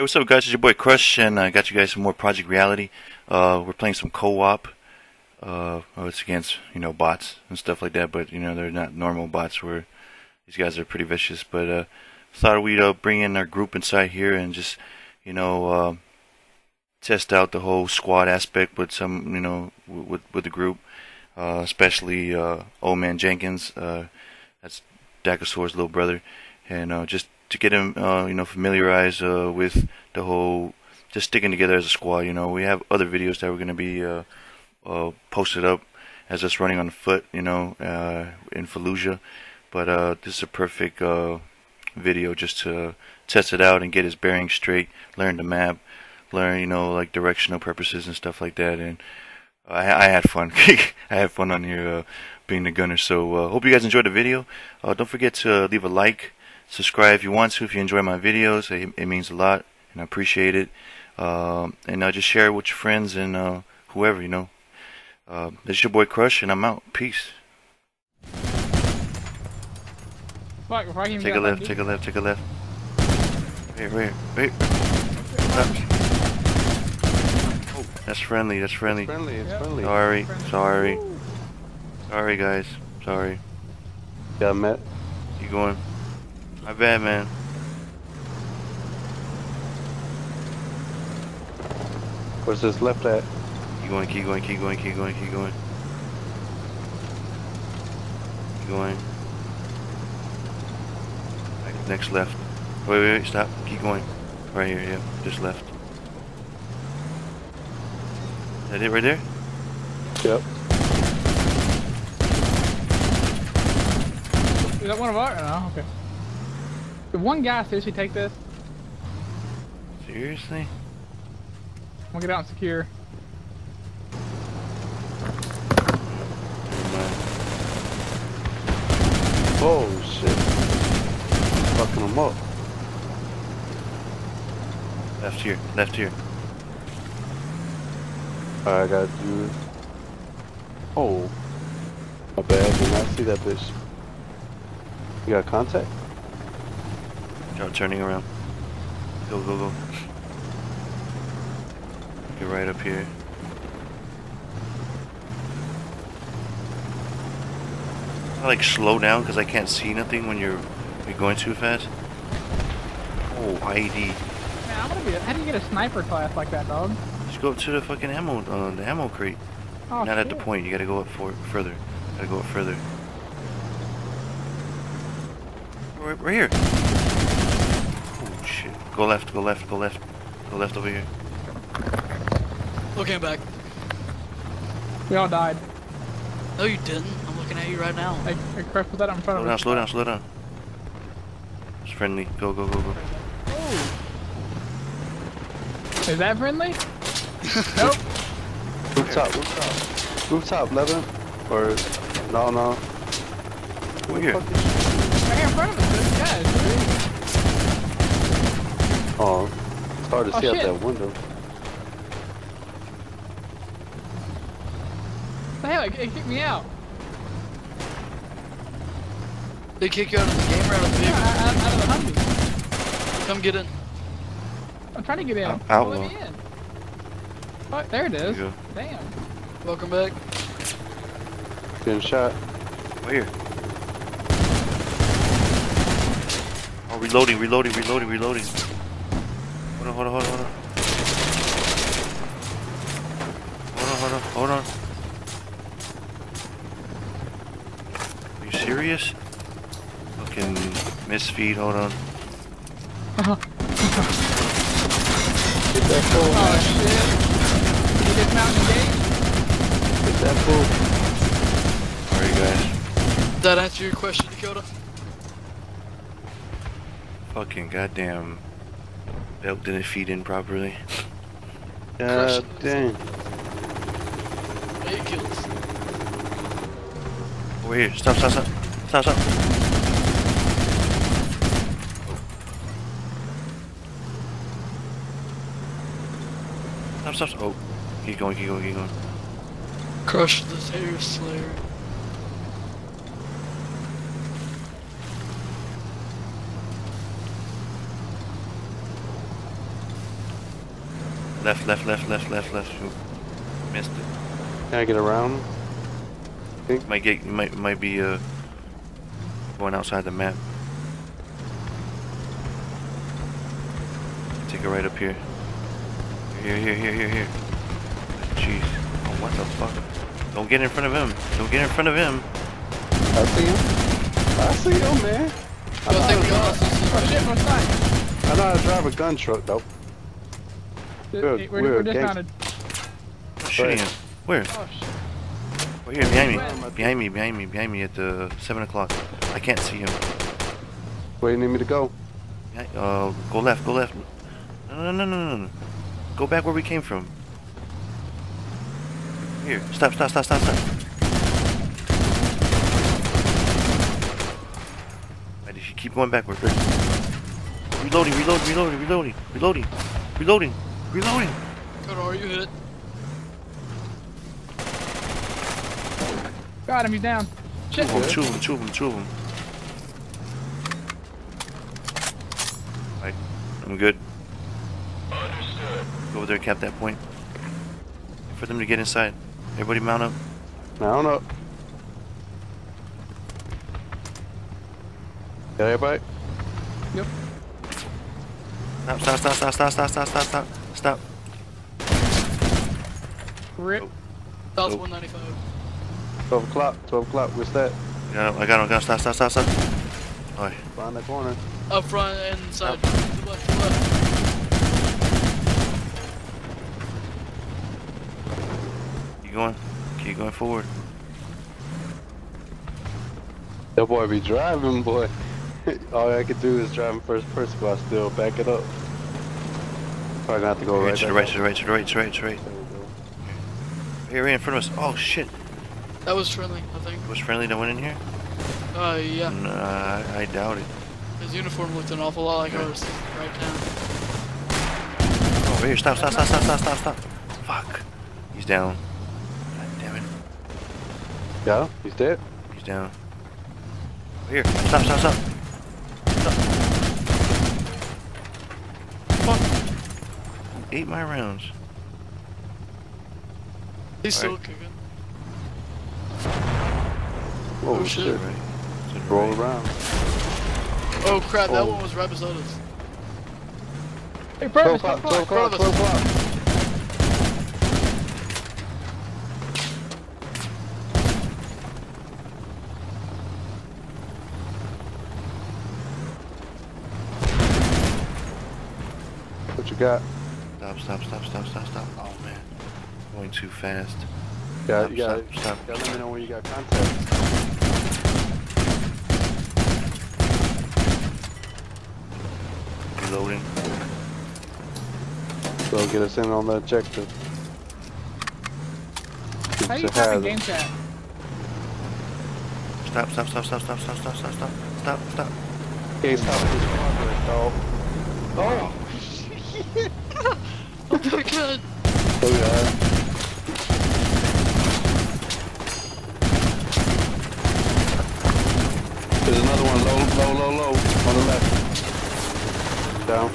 Hey, what's up guys, it's your boy Crush, and I got you guys some more Project Reality. We're playing some co-op. It's against, you know, bots and stuff like that, but, you know, they're not normal bots. These guys are pretty vicious, but thought we'd bring in our group inside here and just, you know, test out the whole squad aspect with some, you know, with the group, especially Old Man Jenkins. That's Dacosaur's little brother, and just to get him, you know, familiarized with the whole, just sticking together as a squad. You know, we have other videos that we're gonna be posted up as us running on foot, you know, in Fallujah. But this is a perfect video just to test it out and get his bearings straight, learn the map, learn, you know, like directional purposes and stuff like that. And I had fun. I had fun on here being the gunner. So hope you guys enjoyed the video. Don't forget to leave a like. Subscribe if you want to, if you enjoy my videos. It means a lot, and I appreciate it. And just share it with your friends and whoever, you know. This is your boy Crush, and I'm out. Peace. Fuck, take a left, take a left, take a left. Wait. Oh, that's friendly, that's friendly. It's friendly, it's friendly. Sorry, friendly. Sorry. Woo. Sorry, guys. Sorry. Got met. You going? My bad, man. Where's this left at? Keep going. Next left. Wait, stop. Keep going. Right here, yeah. Just left. Is that it right there? Yep. Is that one of our? No, okay. Did one guy seriously take this? Seriously? I'm gonna get out and secure. Oh shit. Fucking him up. Left here, left here. I got you. Oh. My bad, I did not see that bitch. You got contact? I'm turning around. Go. You're right up here. I like slow down because I can't see nothing when you're going too fast. Oh, ID. Man, I wanna be how do you get a sniper class like that, dog? Just go up to the fucking ammo, the ammo crate. Oh, not shit. At the point. You gotta go up further. Gotta go up further. Right here. Shit. Go left over here. Okay, I'm back. We all died. No, you didn't. I'm looking at you right now. Hey, Crush, put that in front of me. Slow down. It's friendly. Go. Ooh. Is that friendly? Nope. Rooftop, Leather. Or, no. We're here. Right here in front of us, guys. Oh, it's hard to see out that window. The hell, it kicked me out. They kick you out of the game or out of the vehicle? Yeah, out of the Humvee. Come get in. I'm trying to get in. Let me in. Oh, there it is. Yeah. Damn. Welcome back. Getting shot. Where? Oh, reloading. Hold on. Are you serious? Fucking misfeed, hold on. Get that fool. Oh shit. Get this mountain gate. Get that fool. Alright guys. Did that answer your question, Dakota? Fucking goddamn. Belt didn't feed in properly. God dang. 8 kills. Over here. Stop. Stop. Oh. Keep going. Crush this hair slayer. Left. You missed it. Can I get around? I think my gate might be going outside the map. Take it right up here. Here. Jeez. Oh, what the fuck? Don't get in front of him. I see him. Man. I don't think we all see him. I know how to drive a gun truck, though. We're dismounted. Shooting him. Where? Oh, shit. Right here, behind me. Behind me at the 7 o'clock. I can't see him. Where do you need me to go? Go left. No. Go back where we came from. Here, stop. Why did you keep going backward? Reloading. Good, are you hit? Got him, he's down. Shit. Oh, two of them. Alright, I'm good. Understood. Go over there and cap that point. Wait for them to get inside. Everybody mount up. Got everybody? Yep. Stop. Rip. That's 195. 12 o'clock. What's that? I got him. Stop. Alright. Behind that corner. Up front and inside. Up. To the left. Keep going forward. That boy be driving, boy. All I could do is drive in first person, but I still back it up. Probably gonna have to go right. To the right. Here, right in front of us. Oh shit. That was friendly, I think. It was friendly that went in here? Yeah. Nah, I doubt it. His uniform looked an awful lot like ours right now. Over here, stop. Fuck. He's down. God damn it. Yeah, he's dead. He's down. Here, stop. Fuck. Who ate my rounds? He's still kicking. Oh shit. Just roll around. Oh crap, that one was Rabbisaurus. Hey, perfect. Come on. Got. Stop. Oh man, going too fast. Stop. Let me know when you got contact. Reloading. So get us in on the objective. How do you copy game chat? Stop. Okay, stop this progress, dog. Oh. Oh my god! Oh yeah. There's another one low on the left. Down.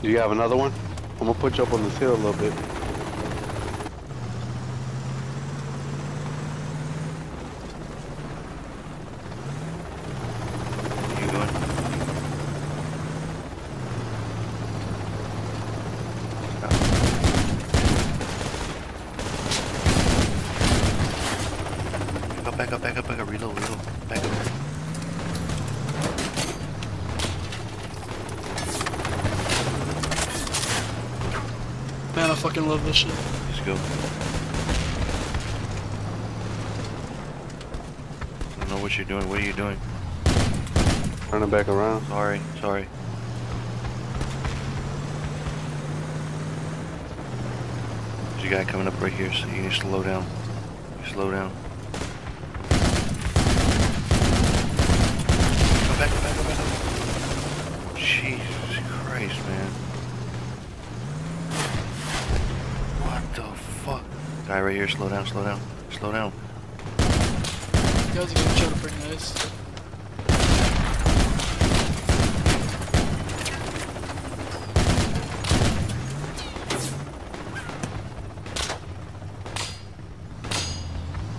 Do you have another one? I'm gonna put you up on this hill a little bit. Back up, reload, back up. Man, I fucking love this shit. Let's go. I don't know what you're doing, what are you doing? Turning back around. Sorry. There's a guy coming up right here, so you need to slow down. Back up. Jesus Christ, man. What the fuck? Guy right here, slow down. You guys are gonna try to bring this.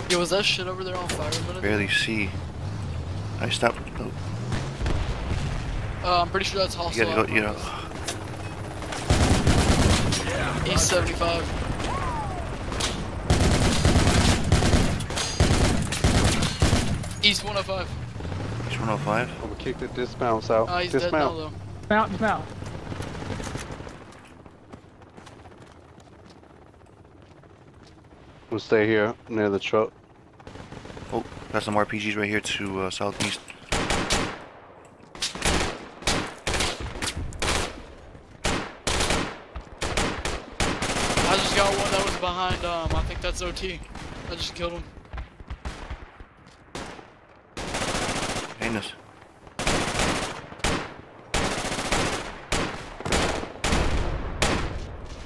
Yo, was that shit over there on fire? I barely see. I stopped. Oh. I'm pretty sure that's hostile. You gotta go, you know. Yeah. East 75. East 105. East 105? I'm gonna kick the dismounts out. He's dismount. Dead now, though. Dismount. We'll stay here, near the truck. Oh, got some RPGs right here to southeast. I just got one that was behind, I think that's OT. I just killed him. Anus.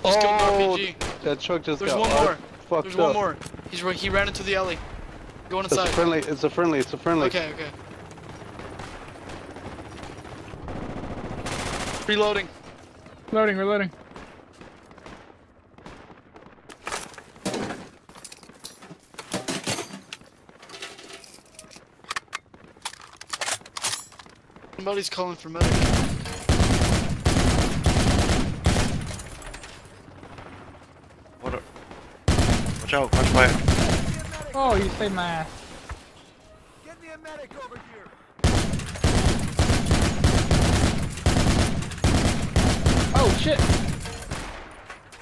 Just killed an RPG. That truck just got one more. There's one more. He's right. He ran into the alley. Going inside. It's a friendly. It's a friendly. It's a friendly. Okay. Okay. Reloading. Loading. Reloading. Somebody's calling for medic. Watch out, watch fire. Oh, you saved my ass. Get me a medic over here. Oh shit.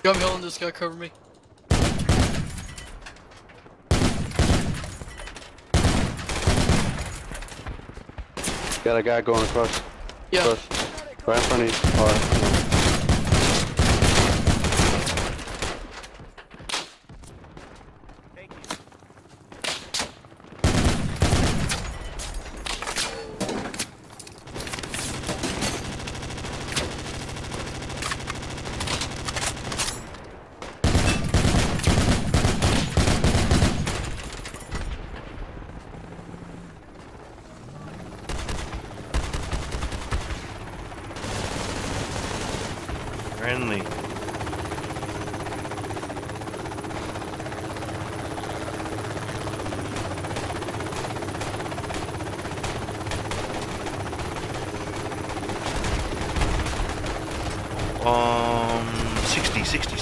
Yo, I'm healing this guy, cover me. Got a guy going across. Yeah. Across. Right in front of you. Alright. Friendly.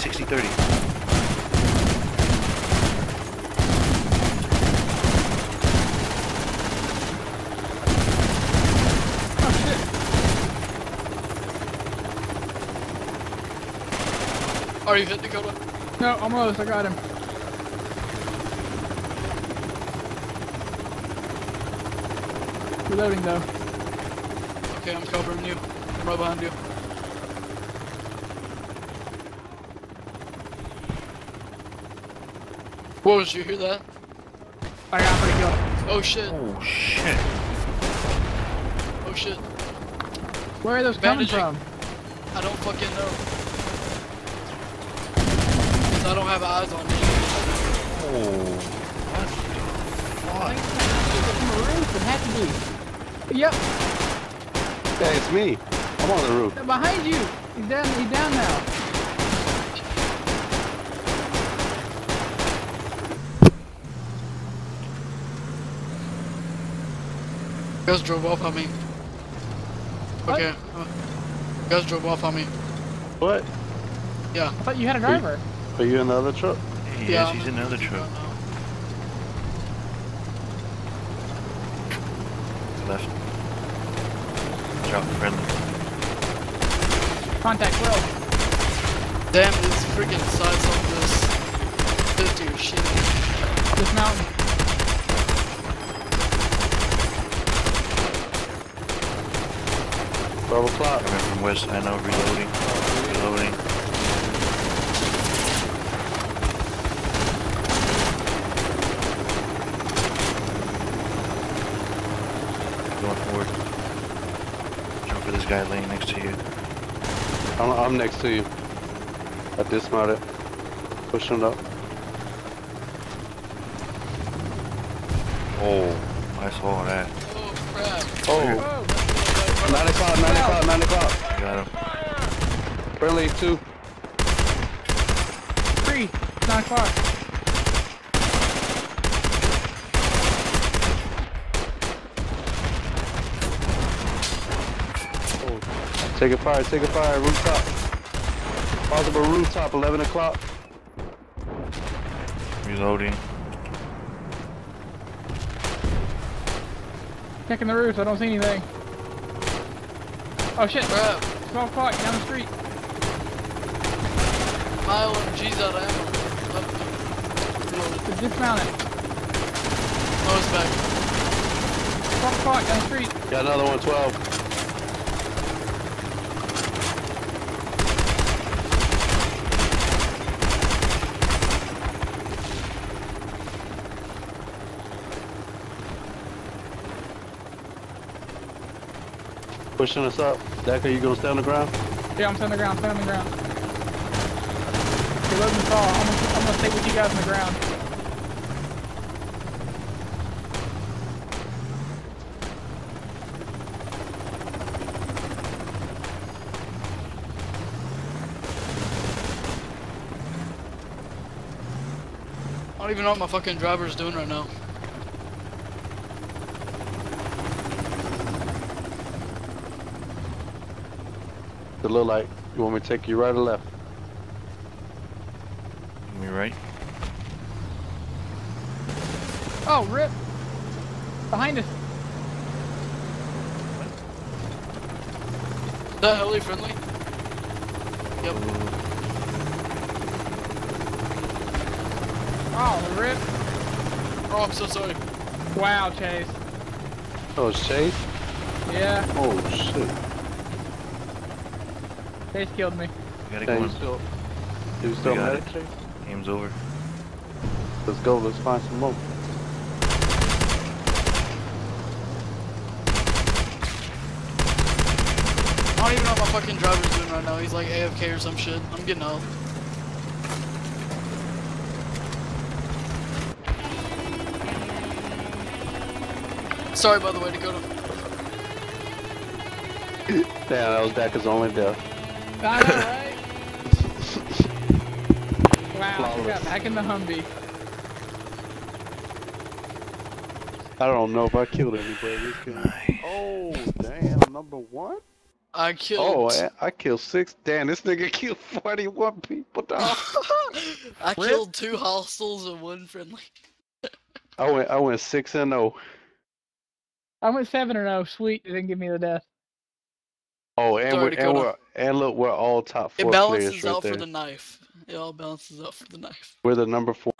Sixty, 30. Are you hit, Dakota? No, almost. I got him. Reloading though. Okay, I'm covering you. I'm right behind you. Whoa, did you hear that? I got pretty good. Oh shit. Oh shit. Oh shit. Where are those coming from? I don't fucking know. I don't have eyes on me. Oh. What the fuck? Yep. Hey, it's me. I'm on the roof. They're behind you. He's down now. You guys drove off on me. What? Okay. You guys drove off on me. What? Yeah. I thought you had a driver. Are you in the other truck? Yeah, he's in the other truck. Left. Drop friendly. Contact, Will. Damn, this freaking size on this. 50 or shit. This mountain. Double clock. I went from west, I know, reloading. Guy laying next to you. I'm next to you. I dismounted. Push him up. Oh, I saw that. Oh crap. Oh. 95. Got him. Friendly 2. 3. 9 o'clock. Take a fire, rooftop. Possible rooftop, 11 o'clock. Reloading. Checking the roof, I don't see anything. Oh shit, small clock down the street. My OMG's out of ammo. It's dismounted. Oh, it's back. Small clock down the street. Got another one, 12. Pushing us up. Decker, you gonna stay on the ground? Yeah, I'm standing on the ground, standing on the ground. Okay, loading the saw. I'm gonna stay with you guys on the ground. I don't even know what my fucking driver's doing right now. It look like you want me to take you right or left? Give me right. Oh, rip! Behind us. Is that heavily friendly? Yep. Oh, rip! Oh, I'm so sorry. Wow, Chase. Oh, it's Chase? Yeah. Oh shit. Chase killed me. You gotta go. You still got it? Game's over. Let's go, let's find some more. I don't even know what my fucking driver's doing right now. He's like AFK or some shit. I'm getting out. Sorry, by the way, Dakota. Damn, that was Dacosaur's only death. I know, right? Wow, we got back in the Humvee. I don't know if I killed anybody. Oh, damn, number one? I killed. Oh, I killed 6. Damn, this nigga killed 41 people, dog. I killed 2 hostiles and 1 friendly. I went 6-0. I went 7-0. Sweet, they didn't give me the death. Oh, and look, we're all top 4 players right there. It balances out for the knife. It all balances out for the knife. We're the number 4.